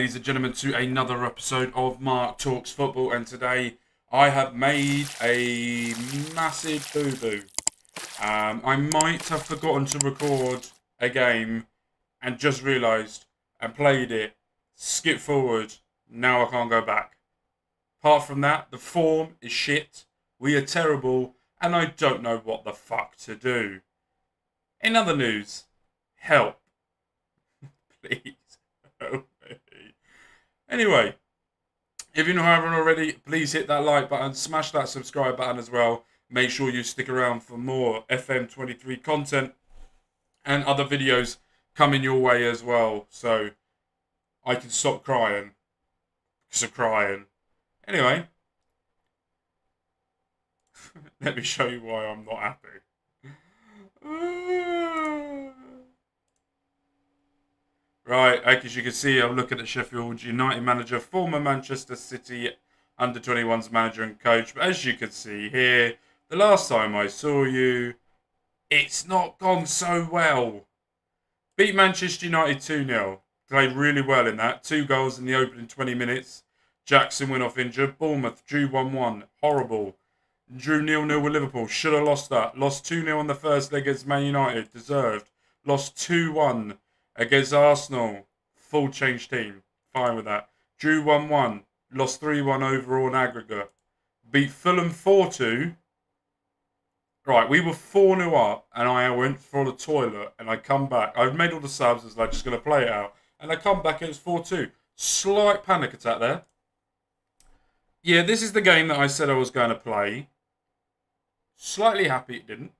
ladies and gentlemen, to another episode of Mark Talks Football, and today I have made a massive boo-boo. I might have forgotten to record a game and just realised and played it, skip forward, now I can't go back. Apart from that, the form is shit, we are terrible, and I don't know what the fuck to do. In other news, help. Please help me. Anyway, if you haven't already, please hit that like button, smash that subscribe button as well. Make sure you stick around for more FM23 content and other videos coming your way as well. So I can stop crying because of crying. Anyway, let me show you why I'm not happy. Right, as you can see, I'm looking at Sheffield United manager, former Manchester City under-21s manager and coach. But as you can see here, the last time I saw you, it's not gone so well. Beat Manchester United 2-0. Played really well in that. 2 goals in the opening 20 minutes. Jackson went off injured. Bournemouth drew 1-1. Horrible. Drew 0-0 with Liverpool. Should have lost that. Lost 2-0 on the first leg against Man United. Deserved. Lost 2-1. Against Arsenal, full change team, fine with that. Drew 1-1, lost 3-1 overall in aggregate. Beat Fulham 4-2. Right, we were 4-0 up, and I went for the toilet, and I come back. I've made all the subs, I was like, just going to play it out. And I come back, and it was 4-2. Slight panic attack there. Yeah, this is the game that I said I was going to play. Slightly happy it didn't.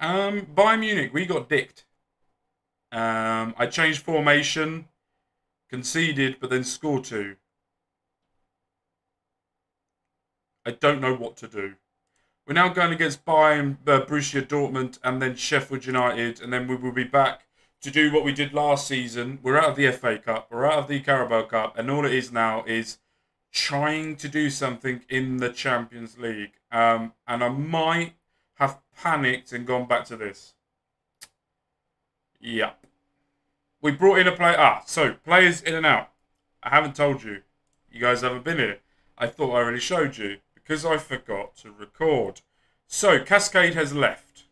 Bayern Munich, we got dicked. I changed formation, conceded, but then scored 2. I don't know what to do. We're now going against Bayern, Borussia Dortmund, and then Sheffield United, and then we will be back to do what we did last season. We're out of the FA Cup, we're out of the Carabao Cup, and all it is now is trying to do something in the Champions League. And I might have panicked and gone back to this. Yeah. We brought in a player. So players in and out. I haven't told you. You guys haven't been here. I thought I already showed you because I forgot to record. So Cascade has left.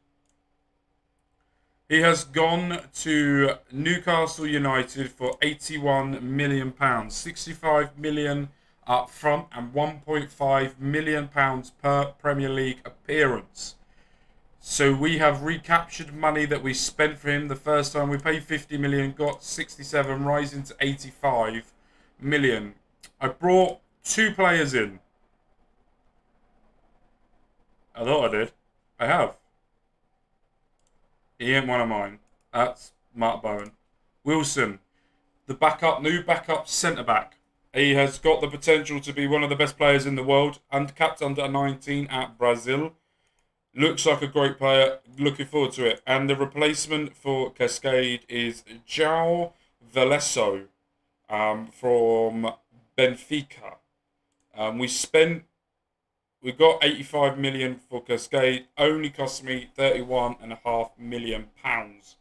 He has gone to Newcastle United for £81 million. £65 million up front and £1.5 million per Premier League appearance. So we have recaptured money that we spent for him the first time. We paid 50 million, got 67, rising to 85 million. I brought 2 players in. I thought I did. I have. He ain't one of mine. That's Mark Bowen. Wilson, the backup, new backup centre-back. He has got the potential to be one of the best players in the world. And capped under 19 at Brazil. Looks like a great player. Looking forward to it. And the replacement for Cascade is João Veloso from Benfica. We got 85 million for Cascade. Only cost me 31.5 million pounds.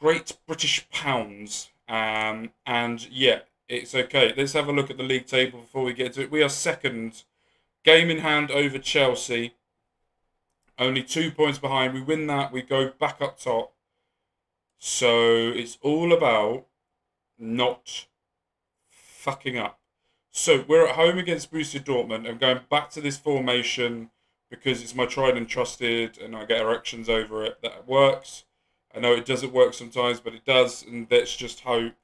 Great British pounds. And yeah, it's okay. Let's have a look at the league table before we get to it. We are second. Game in hand over Chelsea. Only 2 points behind. We win that, we go back up top. So it's all about not fucking up. So we're at home against Borussia Dortmund. I'm going back to this formation because it's my tried and trusted and I get erections over it. That works. I know it doesn't work sometimes, but it does. And let's just hope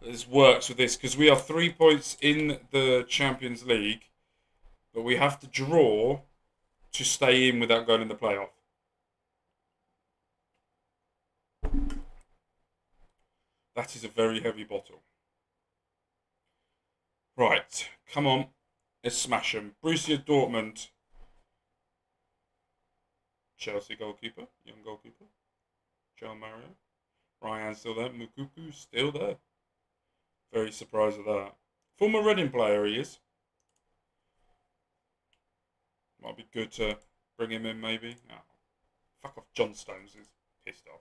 this works with this because we are 3 points in the Champions League, but we have to draw to stay in without going in the playoff. That is a very heavy bottle. Right, come on. Let's smash him. Borussia Dortmund. Chelsea goalkeeper. Young goalkeeper. Joe Mario. Ryan still there. Mukuku still there. Very surprised at that. Former Reading player he is. Might be good to bring him in, maybe. Oh, fuck off, John Stones is pissed off.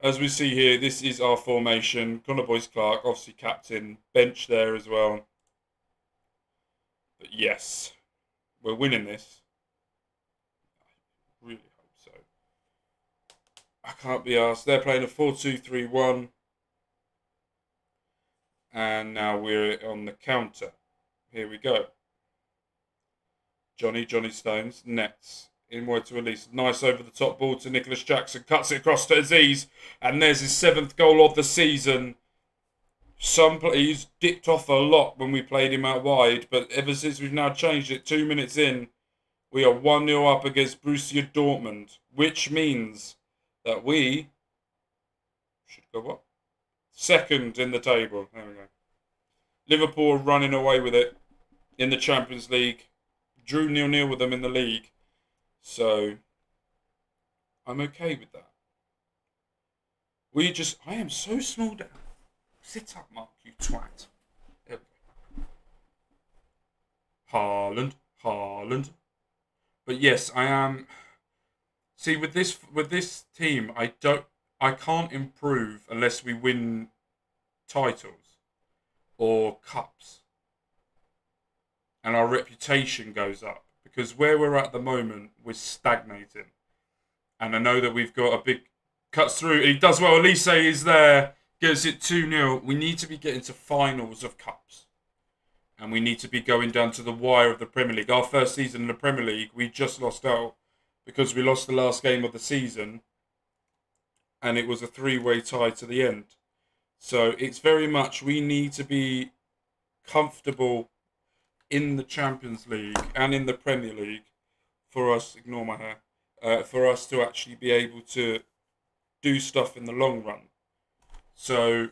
as we see here, this is our formation. Connor Boyce Clark, obviously captain, bench there as well. But yes, we're winning this. I really hope so. I can't be arsed. They're playing a 4-2-3-1. And now we're on the counter. Here we go. Johnny Stones, nets. In way to Elise. Nice over the top ball to Nicholas Jackson. Cuts it across to Aziz. And there's his 7th goal of the season. He's dipped off a lot when we played him out wide. But ever since we've now changed it, 2 minutes in, we are 1-0 up against Borussia Dortmund. Which means that we should go up. 2nd in the table. There we go. Liverpool running away with it in the Champions League. Drew 0-0 with them in the league. So, I'm okay with that. I am so small down. Sit up, Mark, you twat. There we go. Haaland. But yes, I am. See, with this team, I can't improve unless we win titles or cups. And our reputation goes up. Because where we're at the moment, we're stagnating. And I know that we've got a big... Cuts through. He does well. Elise is there. Gives it 2-0. We need to be getting to finals of cups. And we need to be going down to the wire of the Premier League. Our first season in the Premier League, we just lost out. Because we lost the last game of the season. And it was a 3-way tie to the end. So it's very much... We need to be comfortable in the Champions League and in the Premier League for us, ignore my hair, for us to actually be able to do stuff in the long run. So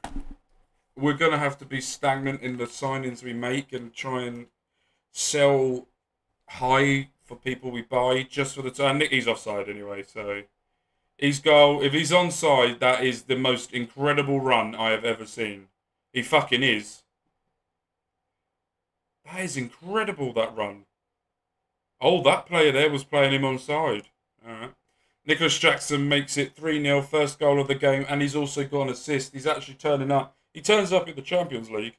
we're going to have to be stagnant in the signings we make and try and sell high for people we buy just for the time. He's offside anyway, so his goal, if he's onside, that is the most incredible run I have ever seen. He fucking is. That is incredible, that run. Oh, that player there was playing him onside. All right. Nicholas Jackson makes it 3-0, first goal of the game, and he's also got an assist. He's actually turning up. He turns up in the Champions League.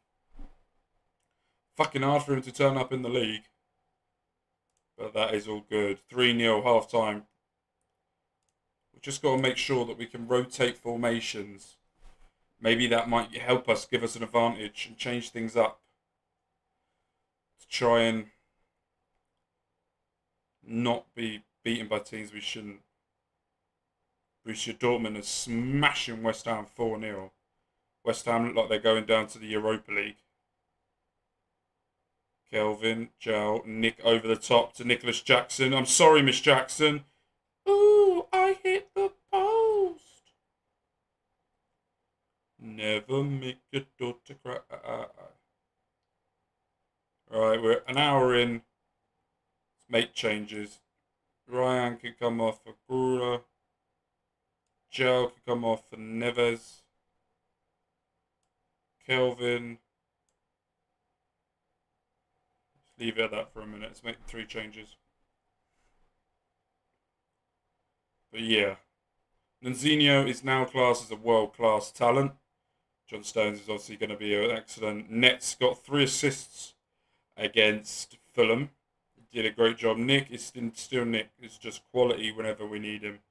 Fucking hard for him to turn up in the league. But that is all good. 3-0, half-time. We've just got to make sure that we can rotate formations. Maybe that might help us, give us an advantage, and change things up. Try and not be beaten by teams we shouldn't. Borussia Dortmund is smashing West Ham 4-0. West Ham look like they're going down to the Europa League. Kelvin, Joe, Nick over the top to Nicholas Jackson. I'm sorry, Miss Jackson. Ooh, I hit the post. Never make your daughter cry. Right, we're an hour in. Let's make changes. Ryan could come off for Gura. Joe could come off for Neves. Kelvin. Let's leave it at that for a minute. Let's make 3 changes. But yeah. Nanzino is now classed as a world-class talent. John Stones is obviously going to be an excellent. Nets got 3 assists against Fulham. Did a great job. Nick is still Nick. It's just quality whenever we need him.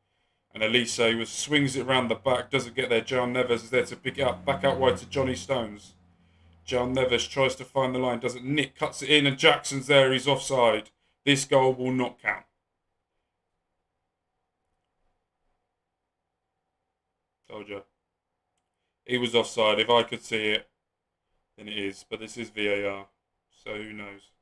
And Elise was swings it around the back. Doesn't get there. John Neves is there to pick it up. Back out wide to Johnny Stones. John Neves tries to find the line. Doesn't. Nick cuts it in and Jackson's there. He's offside. This goal will not count. Told you. He was offside. If I could see it, then it is. But this is VAR. So who knows?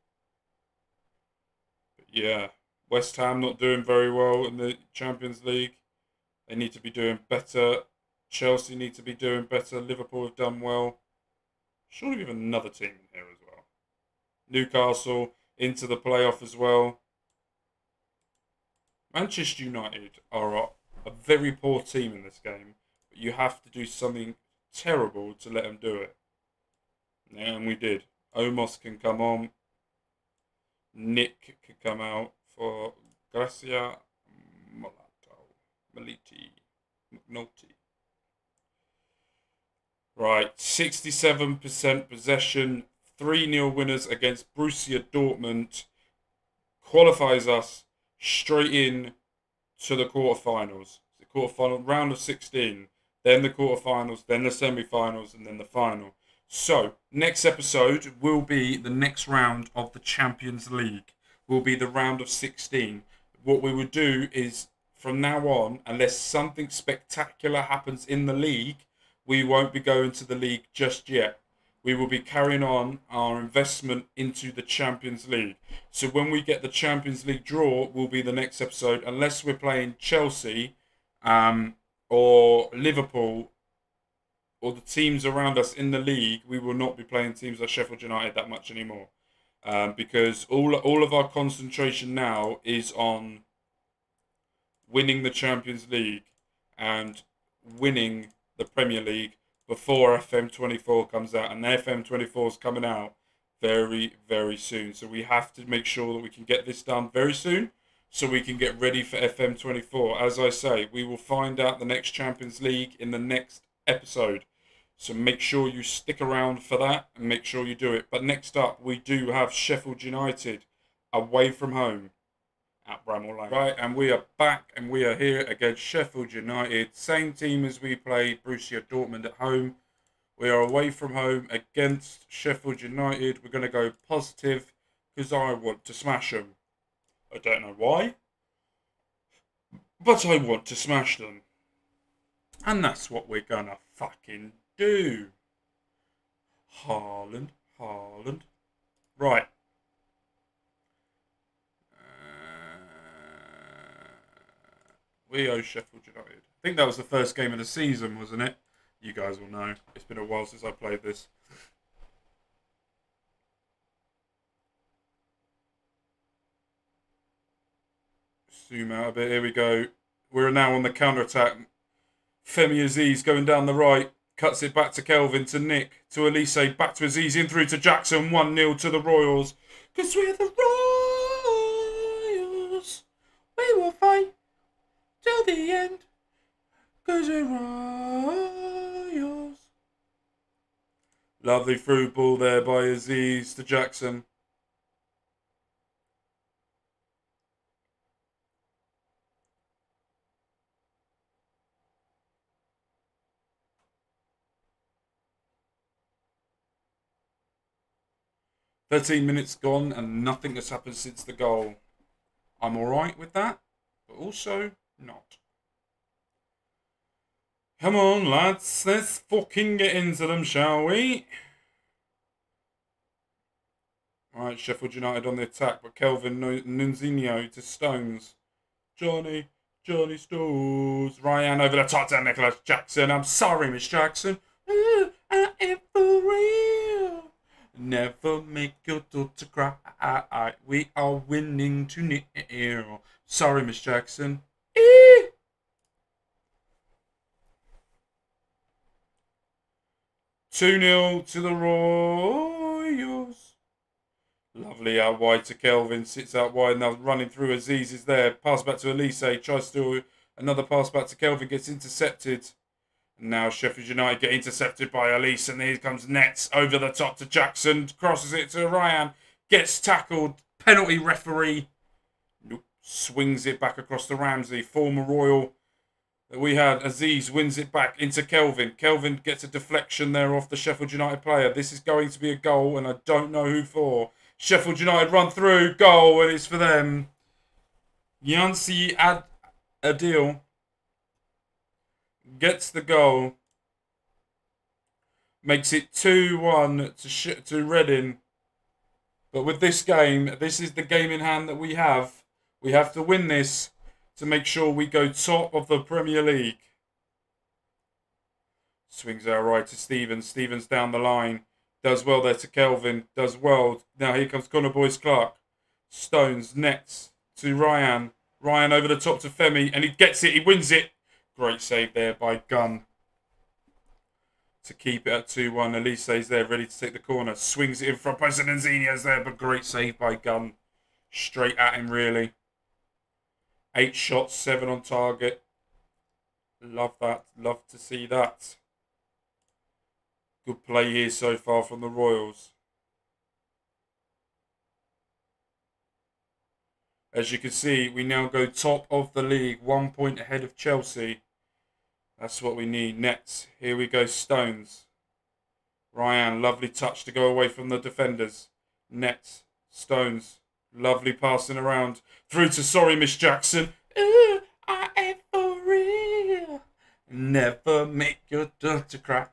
But yeah, West Ham not doing very well in the Champions League. They need to be doing better. Chelsea need to be doing better. Liverpool have done well. Surely we have another team in here as well. Newcastle into the playoff as well. Manchester United are a very poor team in this game. But you have to do something terrible to let them do it. And we did. Omos can come on. Nick can come out for Gracia Molato. Maliti McNulty. Right, 67% possession, 3-0 winners against Borussia Dortmund. Qualifies us straight in to the quarterfinals. The quarterfinal, round of 16, then the quarterfinals, then the semi-finals, and then the final. So, next episode will be the next round of the Champions League. Will be the round of 16. What we will do is, from now on, unless something spectacular happens in the league, we won't be going to the league just yet. We will be carrying on our investment into the Champions League. So when we get the Champions League draw, will be the next episode, unless we're playing Chelsea or Liverpool or the teams around us in the league. We will not be playing teams like Sheffield United that much anymore, because all of our concentration now is on winning the Champions League and winning the Premier League before FM24 comes out. And FM24 is coming out very, very soon. So we have to make sure that we can get this done very soon so we can get ready for FM24. As I say, we will find out the next Champions League in the next episode. So make sure you stick around for that and make sure you do it. But next up, we do have Sheffield United away from home at Bramall Lane. Right, and we are back and we are here against Sheffield United. Same team as we played Borussia Dortmund at home. We are away from home against Sheffield United. We're going to go positive because I want to smash them. I don't know why, but I want to smash them. And that's what we're going to fucking do. Haaland. Right. We owe Sheffield United. I think that was the first game of the season, wasn't it? You guys will know. It's been a while since I played this. Zoom out a bit. Here we go. We're now on the counter-attack. Femi Aziz going down the right. Cuts it back to Kelvin, to Nick, to Elise, back to Aziz, in through to Jackson. 1-0 to the Royals. Because we're the Royals. We will fight till the end, because we're Royals. Lovely through ball there by Aziz to Jackson. Thirteen minutes gone and nothing has happened since the goal. I'm alright with that, but also not. Come on, lads, let's fucking get into them, shall we? Alright, Sheffield United on the attack, but Kelvin Nunzinho to Stones. Johnny Stones. Ryan over the top to Nicholas Jackson. I'm sorry, Miss Jackson. Ooh, I am for real. Never make your daughter cry. We are winning 2-0. Sorry, Miss Jackson. Two-nil to the Royals. Lovely out wide to Kelvin. Sits out wide now, running through. Aziz is there. Pass back to Elise. Tries to do another pass back to Kelvin. Gets intercepted. And now Sheffield United get intercepted by Elise. And here comes Nets over the top to Jackson. Crosses it to Ryan. Gets tackled. Penalty referee. Nope. Swings it back across to Ramsey. Former Royal that we had. Aziz wins it back into Kelvin. Kelvin gets a deflection there off the Sheffield United player. This is going to be a goal, and I don't know who for. Sheffield United run through. Goal, and it's for them. Yancy Ad Adil gets the goal. Makes it 2-1 to Reading. But with this game, this is the game in hand that we have. We have to win this to make sure we go top of the Premier League. Swings our right to Stevens. Stevens down the line. Does well there to Kelvin. Does well. Now here comes Connor Boyce Clark. Stones, Nets to Ryan. Ryan over the top to Femi. And he gets it. He wins it. Great save there by Gunn to keep it at 2-1. Elise's there ready to take the corner. Swings it in front post. And Nanzino's there. But great save by Gunn. Straight at him really. 8 shots, 7 on target. Love that. Love to see that. Good play here so far from the Royals. As you can see, we now go top of the league, 1 point ahead of Chelsea. That's what we need. Nets. Here we go, Stones. Ryan, lovely touch to go away from the defenders. Nets. Stones. Lovely passing around. Through to sorry, Miss Jackson. Ooh, I am for real. Never make your daughter cry.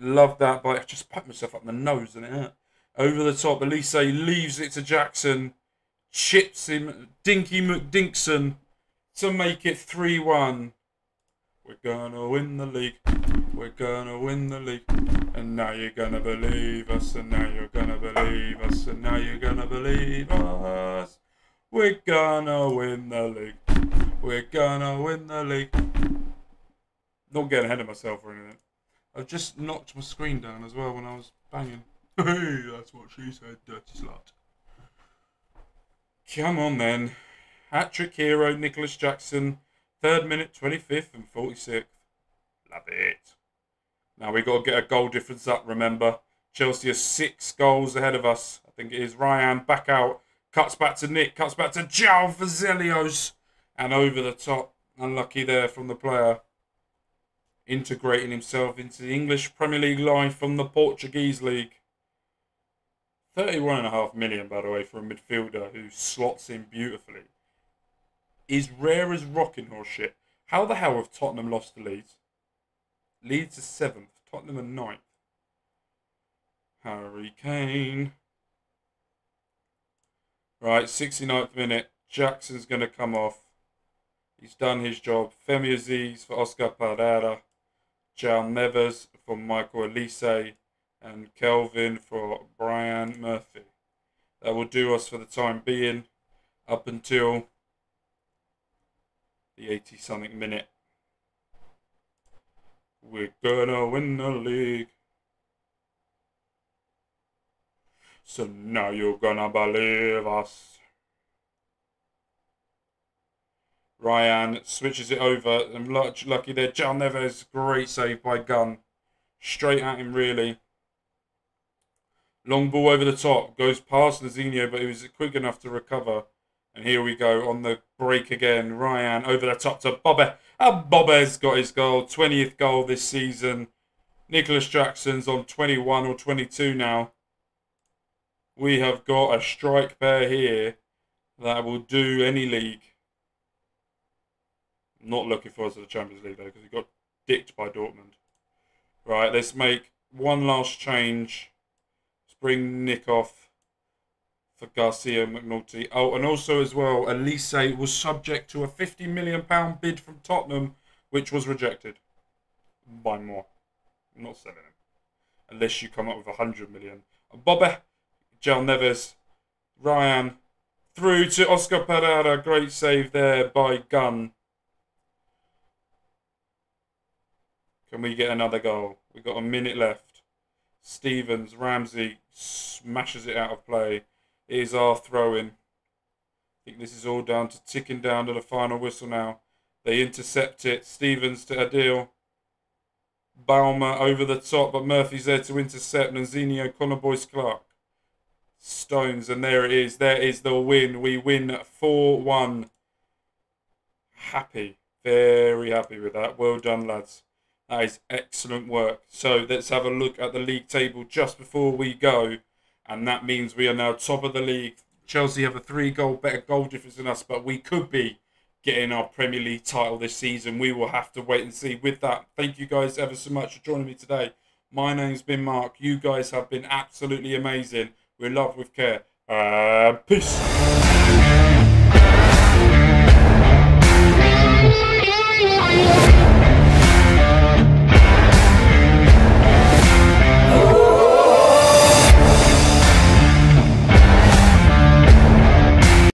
Love that, but I just piped myself up the nose and it hurt. Over the top, Elise leaves it to Jackson. Chips him, Dinky McDinkson, to make it 3-1. We're gonna win the league. We're gonna win the league. And now you're gonna believe us. And now you're gonna believe us. And now you're gonna believe us. We're gonna win the league. We're gonna win the league. Not getting ahead of myself or anything. I've just knocked my screen down as well when I was banging. Hey, that's what she said, dirty slut. Come on then. Hat-trick hero, Nicholas Jackson. 3rd minute, 25th and 46th. Love it. Now we've got to get a goal difference up, remember. Chelsea are 6 goals ahead of us. I think it is Ryan back out. Cuts back to Nick. Cuts back to João Veloso. And over the top. Unlucky there from the player. Integrating himself into the English Premier League life from the Portuguese League. 31.5 million, by the way, for a midfielder who slots in beautifully. Is rare as rocking horse shit. How the hell have Tottenham lost to Leeds? Leeds are 7th. Tottenham are 9th. Harry Kane. Right, 69th minute. Jackson's going to come off. He's done his job. Femi Aziz for Oscar Parada. John Neves for Michael Elise. And Kelvin for Brian Murphy. That will do us for the time being up until the 80-something minute. We're gonna win the league. So now you're gonna believe us. Ryan switches it over. I'm lucky there. John Neves, great save by Gunn. Straight at him, really. Long ball over the top. Goes past Nanzino, but he was quick enough to recover. And here we go on the break again. Ryan over the top to Bobbe. And Bobbe's got his goal. 20th goal this season. Nicholas Jackson's on 21 or 22 now. We have got a strike pair here that will do any league. I'm not looking forward to the Champions League, though, because we got dicked by Dortmund. Right, let's make one last change. Bring Nick off for Gracia McNulty. Oh, and also as well, Elise was subject to a £50 million bid from Tottenham, which was rejected by more. I'm not selling him. Unless you come up with £100 million. Bobbe, João Neves, Ryan, through to Oscar Pereira. Great save there by Gunn. Can we get another goal? We've got a minute left. Stevens, Ramsey smashes it out of play. It is our throw-in. I think this is all down to ticking down to the final whistle now. They intercept it. Stevens to Adil. Balmer over the top, but Murphy's there to intercept. Nanzino, Connor Boyce Clark. Stones, and there it is. There is the win. We win 4-1. Happy. Very happy with that. Well done, lads. That is excellent work. So let's have a look at the league table just before we go. And that means we are now top of the league. Chelsea have a 3-goal better goal difference than us, but we could be getting our Premier League title this season. We will have to wait and see. With that, thank you guys ever so much for joining me today. My name's been Mark. You guys have been absolutely amazing. We're loved with care. Peace.